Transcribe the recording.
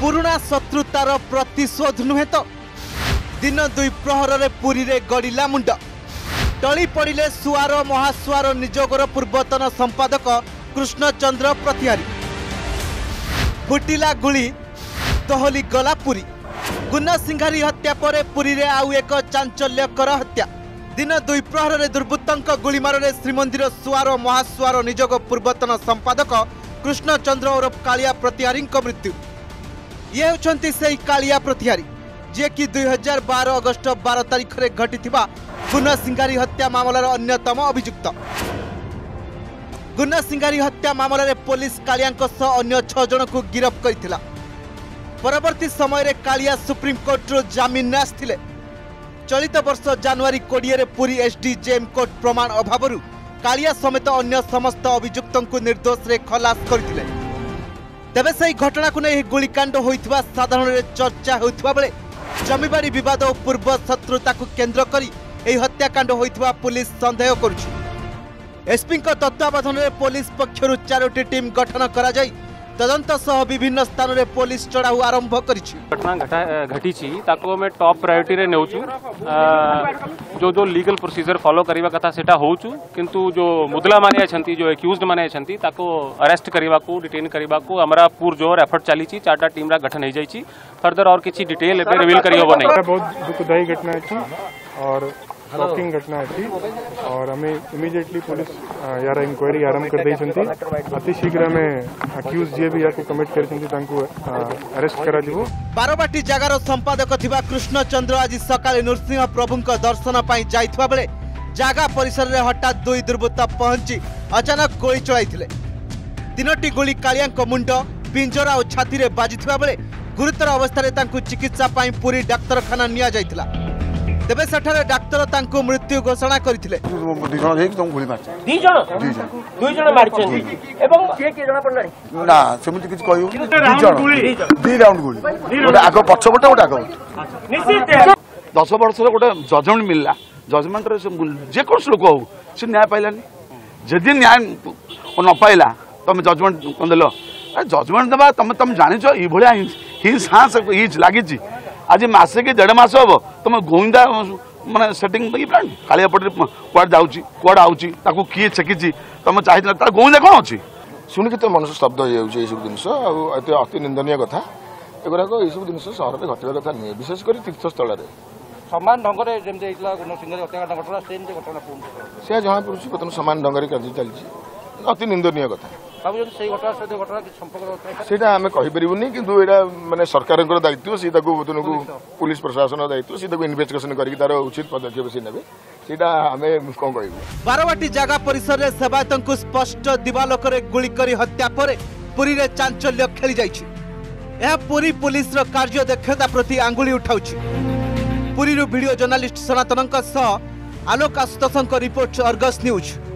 पुराणा शत्रुतार प्रतिशोध नुहे तो दिन दुई प्रहर पुरी रे गड़िला मुंड टली पड़े सुआर महासुआर निजोगर पूर्वतन संपादक कृष्णचंद्र प्रतिहारी फुटिला गुली तहली गला पुरी गुनसिंघारी हत्या पर पुरी रे आउ एक चांचल्यकर हत्या दिन दुई प्रहर दुर्बृत्तों गुलीमार श्रीमंदिर सुआर महासुआर निजोग पूर्वतन संपादक कृष्णचंद्र ओरफ कालिया प्रतिहारी मृत्यु ये होती से कालिया प्रतिहारी जे कि 2012 अगस्ट 12 तारीख रे घटी गुनसिंघारी हत्या मामलार अन्यतम अभियुक्त। गुनसिंघारी हत्या मामल में पुलिस कालिया अन्य 6 जन को गिरफ्त करथिला। परवर्ती समय रे कालिया सुप्रीम कोर्ट रो जमीन आसथिले। चलित वर्ष जनवरी 20 रे पुरी एसडीजेएम कोर्ट प्रमाण अभाव कालिया समेत अन्य समस्त अभियुक्तों को निर्दोष रे खलास करथिले। तेबे सही घटना को नहीं गुलिकांड होइतबा साधारण चर्चा होइतबा बेले जमीबारी विवाद और पूर्व शत्रुता को केंद्र करी एही हत्याकांड होइतबा पुलिस संदेह करुछ। एसपी को तत्वावधान रे पुलिस पक्षरु 4टी टीम गठन करा जाई तदंत सह विभिन्न स्थान रे पुलिस चढ़ाऊ आरंभ करिछि। घटना घटी छी ताको में टॉप प्रायोरिटी रे नेउछु जो जो लीगल प्रोसीजर फॉलो करबा कथा सेटा होउछु किंतु जो मुदला माने छंती जो एक्यूज्ड माने छंती ताको अरेस्ट करबा को डिटेन करबा को हमरा पुरजोर एफर्ट चली छी। 4टा टीम रा गठन होई जाई छी। फर्दर और किछि डिटेल एबे रिवील करियो नै। बहुत दुखदायी घटना छी और शॉकिंग घटना छी और हमें इमीडिएटली पुलिस यार इंक्वायरी आरंभ कर दै छंती। अति शीघ्र में एक्यूज जे भी या को कमिट कर छंती तांको अरेस्ट करा दिबो। बारोबाटी जगार संपादक थिबा कृष्णचंद्र आज सकाळे नृसिंह प्रभुं को दर्शन पाई जाइथवा बेले जागा परिसर रे हटात दुई दुर्बृत्त पहुंची अचानक गोली चलाइथिले। 3टी गोली कालिया को मुंड पिंजरा और छाती रे बाजिथवा बेले गुरुतर अवस्था रे तांको चिकित्सा पाई पूरी डाक्टरखाना निया जाइथिला। तेबे सठारे डाक्टर तांको मृत्यु घोषणा करथिले। दुई जण मारछन्ती एवं के के जणा पडलानी ना सेमिति किछ कहियो। दुई राउंड गोली ओटा आगो पछो पटे ओटा आगो निश्चित 10 वर्ष रे ओटा जजमेंट मिलला। जजमेंट रे जे कोन लोक हो से न्याय पाइलानी। जदि न्याय न पाइला तमे जजमेंट कोन देलो। जजमेंट दबा तमे जानिछो ई भलिया हि सांस हिच लागिछि आज मासे के डेढ़ मस हम तुम गोविंदा मानने सेटिंग प्लान कालिया पटे कड़ा आकू किए छेकी तुम चाहिए गोविंदा कौन अच्छी शुणी तो मन शब्द हो सब जिनस अति निंदन कथा एगुराक यू जिन सहर में घटना कथा नुहे विशेषकर तीर्थस्थल सामान ढंग से जमी गुनसिंघारी हत्याकांड घटना से घटना से जना पड़ी बर्तमान सामान ढंग से कार्य चलती अति निंदन कथा माने सरकार दायित्व सी पुलिस प्रशासन दायित्व इन्वेस्टिगेशन कर उचित पदक्षेप आमें कौन कह। बारवाटी जगह परिसर में सेवायतों को स्पष्ट दिवालोक गुली कर हत्या पर पुरी रे चांचल्य खेली जाइछि। पुरी पुलिस कार्य दक्षता प्रति आंगुली उठाउछि। Puri video journalist Sanatan Alok Ashutosh report Argus news.